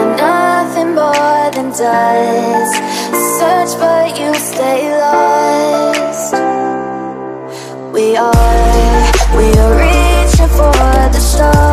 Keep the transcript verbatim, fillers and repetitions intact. you're nothing more than dust. Search but you stay lost. We are, we are reaching for the stars.